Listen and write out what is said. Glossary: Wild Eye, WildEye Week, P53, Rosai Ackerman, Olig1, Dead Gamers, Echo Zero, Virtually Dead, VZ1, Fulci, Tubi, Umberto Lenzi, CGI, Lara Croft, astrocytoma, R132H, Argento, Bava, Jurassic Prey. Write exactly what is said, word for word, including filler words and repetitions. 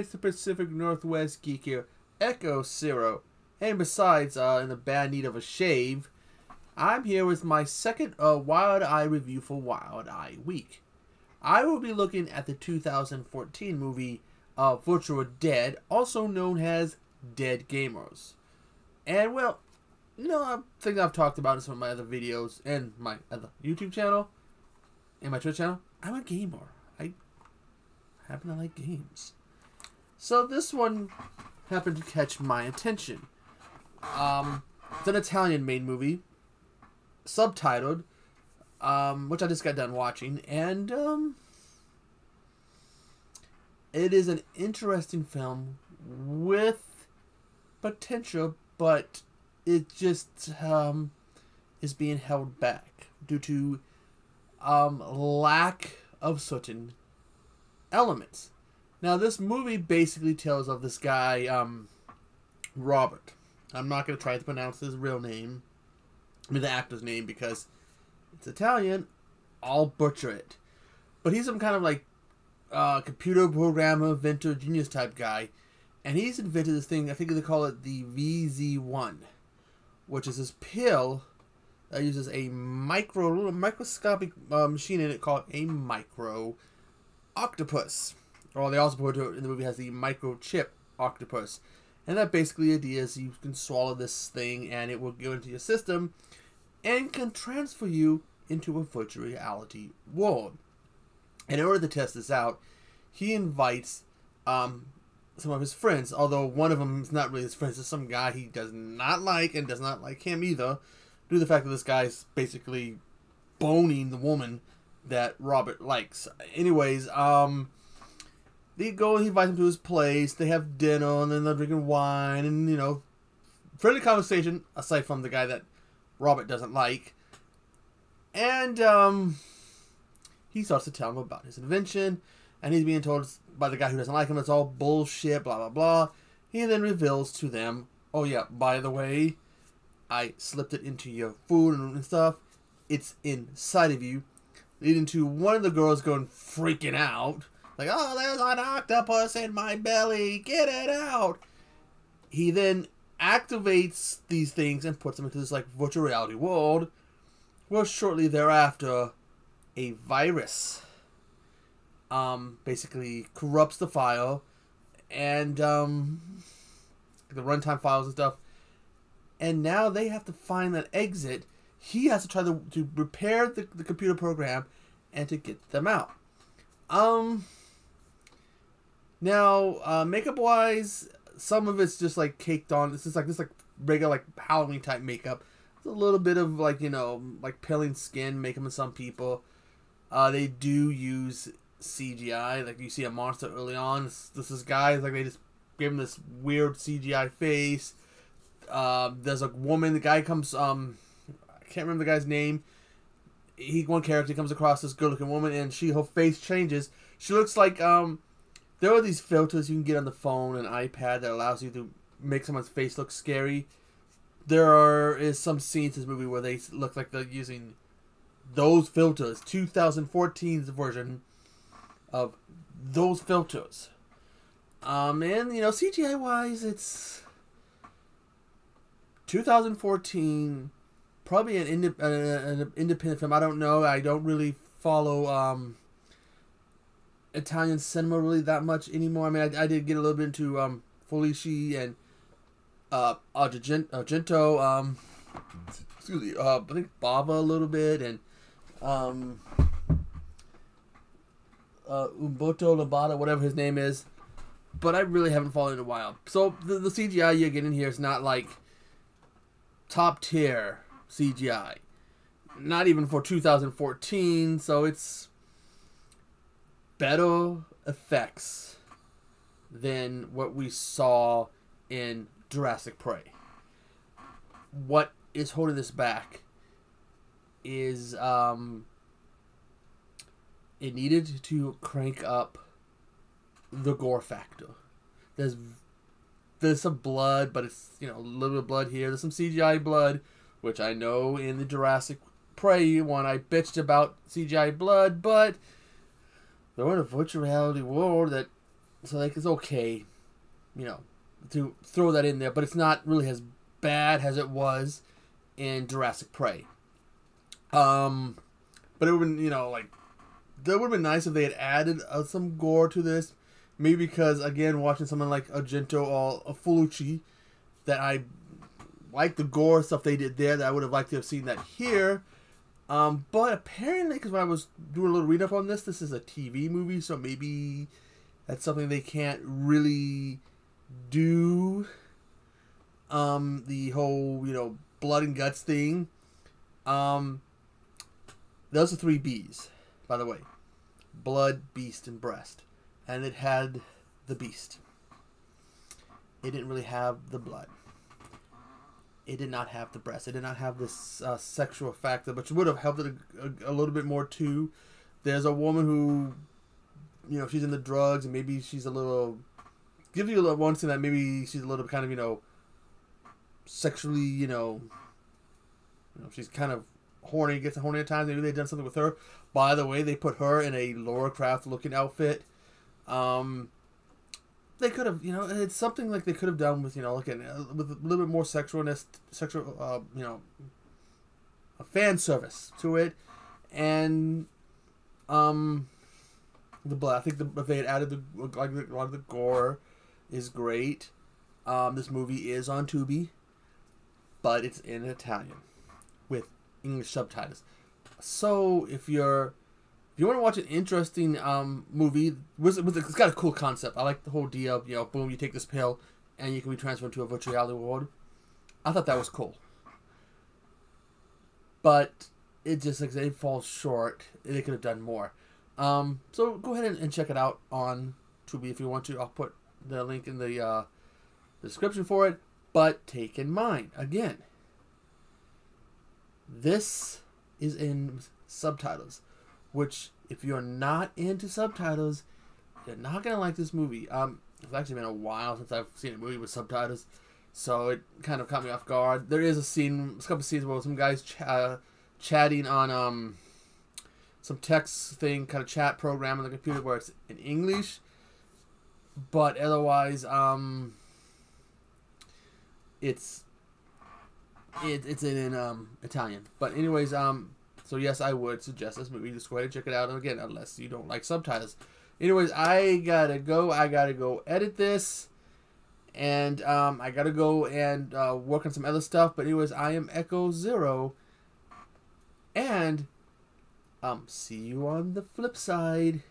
into the Pacific Northwest geekier Echo Zero. And besides, uh, in the bad need of a shave, I'm here with my second uh, Wild Eye review for Wild Eye Week. I will be looking at the two thousand fourteen movie uh, Virtually Dead, also known as Dead Gamers. And, well, you know, I think I've talked about in some of my other videos and my other YouTube channel and my Twitch channel. I'm a gamer. I happen to like games. So this one happened to catch my attention. Um, it's an Italian-made movie, subtitled, um, which I just got done watching, and um, it is an interesting film with potential, but it just um, is being held back due to um, lack of certain elements. Now, this movie basically tells of this guy, um, Robert. I'm not going to try to pronounce his real name, I mean the actor's name, because it's Italian. I'll butcher it. But he's some kind of like uh, computer programmer, inventor, genius type guy. And he's invented this thing, I think they call it the V Z one, which is this pill that uses a micro, little microscopic uh, machine in it called a micro octopus. Or they also put it in the movie as the microchip octopus. And that basically idea is you can swallow this thing and it will go into your system and can transfer you into a virtual reality world. And in order to test this out, he invites um, some of his friends, although one of them is not really his friends. It's some guy he does not like and does not like him either, due to the fact that this guy's basically boning the woman that Robert likes. Anyways, um... they go and he invites him to his place, they have dinner, and then they're drinking wine, and, you know, friendly conversation, aside from the guy that Robert doesn't like. And, um, he starts to tell him about his invention, and he's being told by the guy who doesn't like him, it's all bullshit, blah, blah, blah. He then reveals to them, oh yeah, by the way, I slipped it into your food and stuff, it's inside of you, leading to one of the girls going freaking out. Like, oh, there's an octopus in my belly. Get it out. He then activates these things and puts them into this, like, virtual reality world. Well, shortly thereafter, a virus um, basically corrupts the file and um, the runtime files and stuff. And now they have to find that exit. He has to try to, to repair the, the computer program and to get them out. Um... Now, uh, makeup-wise, some of it's just, like, caked on. It's just, like, this, like, regular, like, Halloween-type makeup. It's a little bit of, like, you know, like, peeling skin makeup in some people. Uh, they do use C G I. Like, you see a monster early on. This, this is guys, like, they just gave him this weird C G I face. Uh, there's a woman. The guy comes, um, I can't remember the guy's name. He, one character comes across this good-looking woman, and she, her face changes. She looks like, um... there are these filters you can get on the phone and iPad that allows you to make someone's face look scary. There are, is some scenes in this movie where they look like they're using those filters. twenty fourteen's version of those filters. Um, and, you know, C G I-wise, it's two thousand fourteen, probably an, ind uh, an independent film. I don't know. I don't really follow... Um, Italian cinema really that much anymore. I mean, I, I did get a little bit into um, Fulci and uh, Argento. Um, excuse me, uh, I think Bava a little bit, and um, uh, Umberto Lenzi, whatever his name is. But I really haven't followed in a while. So the, the C G I you're getting here is not like top tier C G I, not even for two thousand fourteen. So it's better effects than what we saw in Jurassic Prey. What is holding this back is um, it needed to crank up the gore factor. There's there's some blood, but it's, you know, a little bit of blood here. There's some C G I blood, which I know in the Jurassic Prey one I bitched about C G I blood, but they're in a virtual reality world that So, like, it's okay, you know, to throw that in there. But it's not really as bad as it was in Jurassic Prey. Um, but it would have been, you know, like, that would have been nice if they had added uh, some gore to this. Maybe because, again, watching someone like Argento or uh, Fulci, that I like the gore stuff they did there, that I would have liked to have seen that here. Um, but apparently, because when I was doing a little read-up on this, this is a T V movie, so maybe that's something they can't really do. Um, the whole, you know, blood and guts thing. Um, those are three B's, by the way. Blood, beast, and breast. And it had the beast. It didn't really have the blood. It did not have the breast. It did not have this uh, sexual factor, which would have helped it a, a, a little bit more too. There's a woman who, you know, she's in the drugs, and maybe she's a little, gives you a little one thing that maybe she's a little kind of, you know, sexually, you know, you know, she's kind of horny, gets horny at times. Maybe they've done something with her. By the way, they put her in a Lara Croft looking outfit. Um, they could have, you know, it's something like they could have done with, you know, like an, with a little bit more sexualness, sexual, uh, you know, a fan service to it, and um, the blood. I think the, if they had added the like a lot of the gore, is great. Um, this movie is on Tubi, but it's in Italian with English subtitles. So if you're you want to watch an interesting um, movie, with, with, it's got a cool concept. I like the whole deal, you know, boom, you take this pill, and you can be transferred to a virtual reality world. I thought that was cool. But it just, like, it falls short, and it could have done more. Um, so go ahead and, and check it out on Tubi if you want to. I'll put the link in the uh, description for it. But take in mind, again, this is in subtitles. Which, if you're not into subtitles, you're not going to like this movie. Um, it's actually been a while since I've seen a movie with subtitles, so it kind of caught me off guard. There is a scene, a couple of scenes where some guys ch uh, chatting on um, some text thing, kind of chat program on the computer where it's in English. But otherwise, um, it's it, it's in, in um, Italian. But anyways, um... so yes, I would suggest this movie. Just go ahead and check it out. And again, unless you don't like subtitles. Anyways, I gotta go. I gotta go edit this. And um, I gotta go and uh, work on some other stuff. But anyways, I am Echo Zero. And um, see you on the flip side.